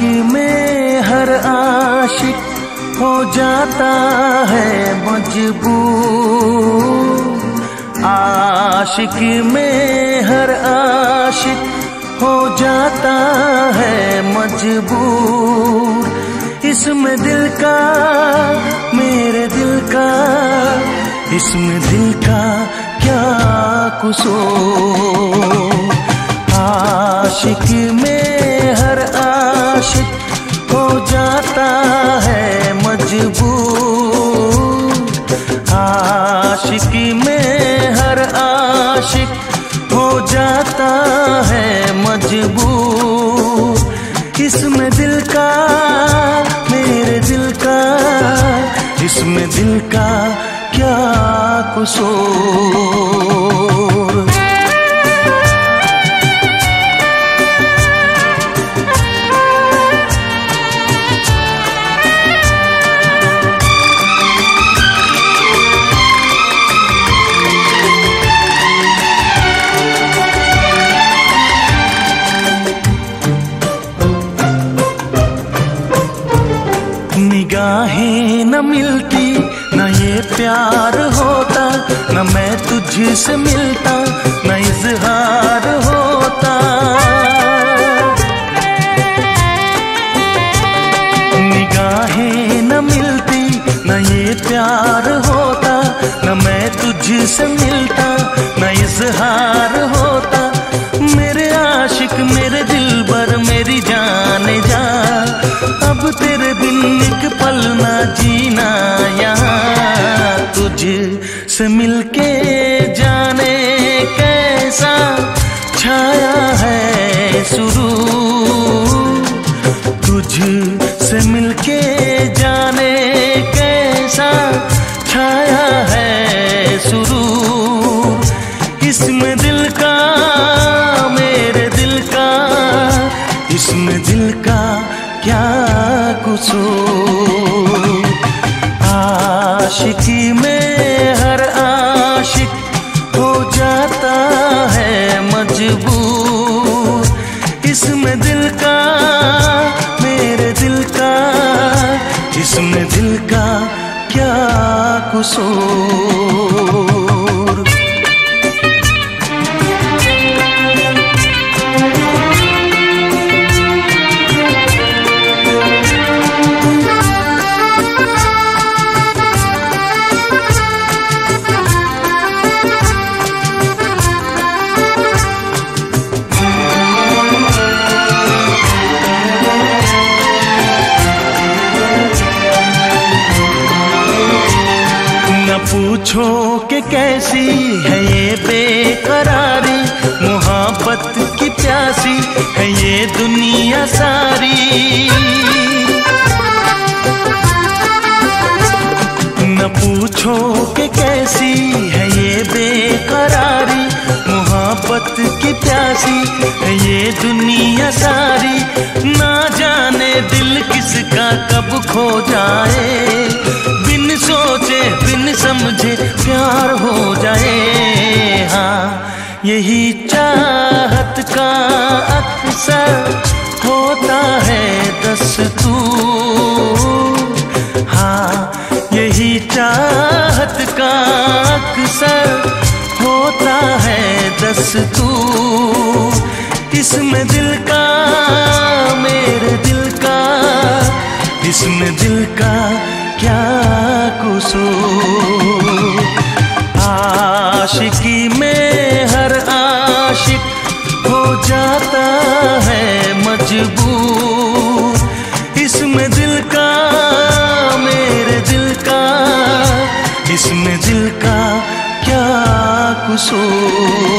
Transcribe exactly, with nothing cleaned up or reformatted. जिंदगी में हर आशिक हो जाता है मजबूर, आशिकी में हर आशिक हो जाता है मजबूर। इसमें दिल का, मेरे दिल का, इसमें दिल का क्या कसूर। आशिकी में हर आशिक हो जाता है मजबूर, आशिकी में हर आशिक हो जाता है मजबूर। इसमें दिल का, मेरे दिल का, इसमें दिल का क्या कसूर। निगाहें न मिलती न ये प्यार होता, न मैं तुझसे मिलता न इजहार होता। निगाहें न मिलती न ये प्यार होता, न मैं तुझसे मिलता न इजहार होता। मेरे आशिक, मेरे दिलबर, मेरी जाने जा, अब तेरे बिन एक पल ना जीना यहाँ। तुझसे मिलके जाने कैसा छाया है सुरूर, तुझसे मिलके जाने कैसा छाया है सुरूर। इसमें दिल का, मेरे दिल का, इसमें दिल का क्या कसूर। आशिकी में हर आशिक हो जाता है मजबूर। इसमें दिल का, मेरे दिल का, इसमें दिल का क्या कसूर। पूछो कि कैसी है ये बेकरारी, मोहब्बत की प्यासी है ये दुनिया सारी। न पूछो कि कैसी है ये बेकरारी, मोहब्बत की प्यासी है ये दुनिया सारी। ना जाने दिल किसका कब खो जाए, बिन सोचे बिन समझे प्यार हो जाए। हाँ, यही चाहत का अक्सर होता है दस्तूर। हाँ, यही चाहत का अक्सर होता है दस्तूर। इसमें दिल का, मेरे दिल का, इसमें दिल का क्या कसूर। आशिकी में हर आशिक हो जाता है मजबूर। इसमें दिल का, मेरे दिल का, इसमें दिल का क्या कसूर।